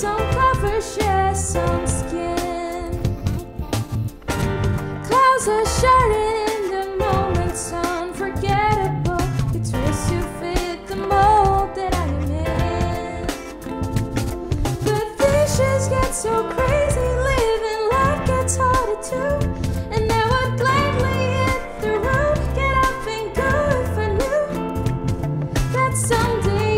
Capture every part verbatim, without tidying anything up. Some clover share some skin. Clouds are shining in the moment, so unforgettable. You twist to fit the mold that I am in. The dishes get so crazy, living life gets harder to. And I would gladly hit the road, get up and go if I knew that someday.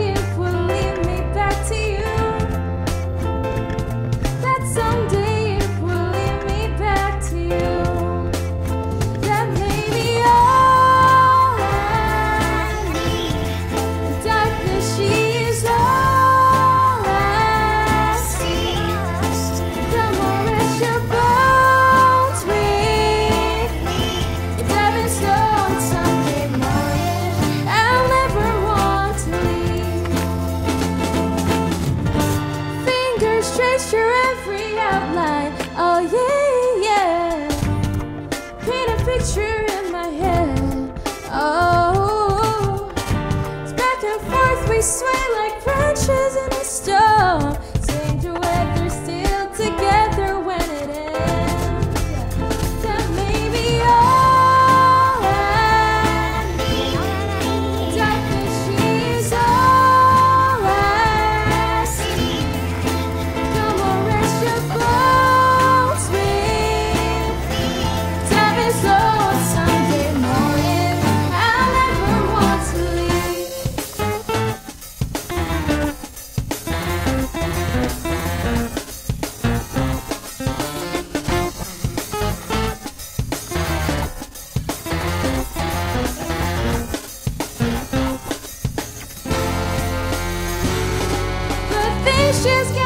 Trace your every outline, oh yeah, yeah. Paint a picture in my head, oh. It's back and forth, we sway like branches in a storm. Change the weather, still together when it ends. That may be all I need. Darkness, she's all I see. She's